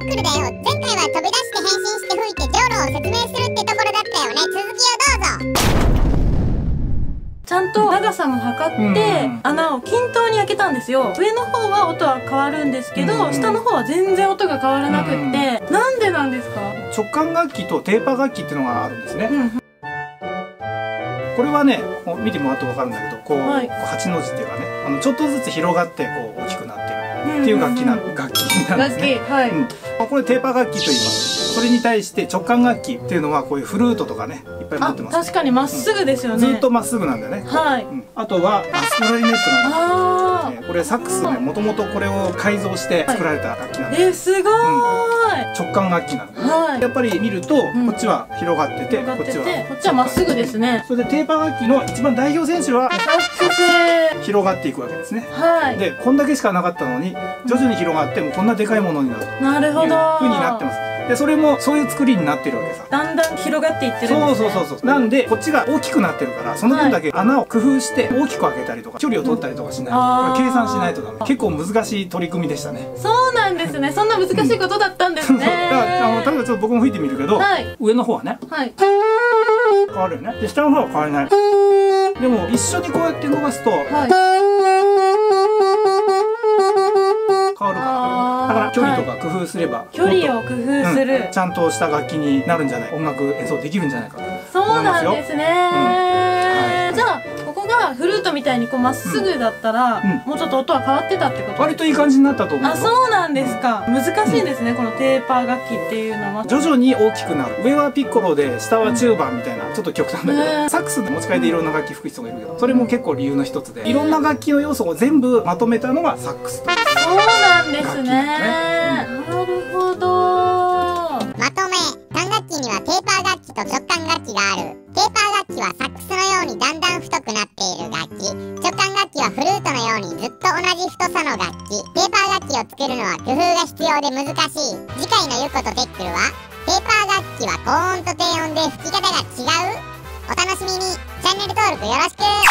ックルだよ。前回は飛び出して変身して吹いてジョロを説明するってところだったよね。続きをどうぞ。ちゃんと長さも測って穴を均等に開けたんですよ。上の方は音は変わるんですけど、下の方は全然音が変わらなくって、なんでなんですか？直感楽器とテーパー楽器っていうのがあるんですね。これはね、見てもらうと分かるんだけど、こう8の字っていうかね、ちょっとずつ広がってこう大きくなってるっていう楽器なんですね。これテーパー楽器と言います。それに対して直感楽器っていうのはこういうフルートとかね、いっぱい持ってます。確かにまっすぐですよね。ずっとまっすぐなんだよね。はい。あとはバスクラリネットなんです。これサックスね、もともとこれを改造して作られた楽器なんです。すごい。直感楽器なんです。やっぱり見るとこっちは広がってて、こっちはまっすぐですね。それでテーパー楽器の一番代表選手はサックス。広がっていくわけですね。はい。でこんだけしかなかったのに徐々に広がってもこんなでかいものになる。なるほど。ふうになってます。でそれもそういう作りになってるわけさ。だんだん広がっていってるんですね。そう。なんでこっちが大きくなってるから、その分だけ穴を工夫して大きく開けたりとか距離を取ったりとかしないと、計算しないとダメ。結構難しい取り組みでしたね。そうなんですね。そんな難しいことだったんですね。だから例えばちょっと僕も吹いてみるけど、上の方はね変わるよね。で下の方は変わらない。でも一緒にこうやって動かすと変わるから、だから距離とか工夫すれば、距離を工夫する、ちゃんとした楽器になるんじゃない、音楽演奏できるんじゃないかと思いますよ。そうなんですね。じゃあここがフルートみたいにこうまっすぐだったら、もうちょっと音は変わってたってこと？割といい感じになったと思う。あ、そうなんですか。難しいんですね、このテーパー楽器っていうのは。徐々に大きくなる。上はピッコロで下はチューバーみたいな、ちょっと極端だけど、サックスで持ち替えていろんな楽器吹く人がいるけど、それも結構理由の一つで、いろんな楽器の要素を全部まとめたのがサックスと。そうなんですね。なるほど。まとめ、管楽器にはテーパー楽器と直感楽器がある。テーパー楽器はサックスのようにだんだん太くなっている楽器。直感楽器はフルートのようにずっと同じ太さの楽器。テーパー楽器を作るのは工夫が必要で難しい。次回のゆうことテックルは、テーパー楽器は高音と低音で吹き方が違う。お楽しみに。チャンネル登録よろしく。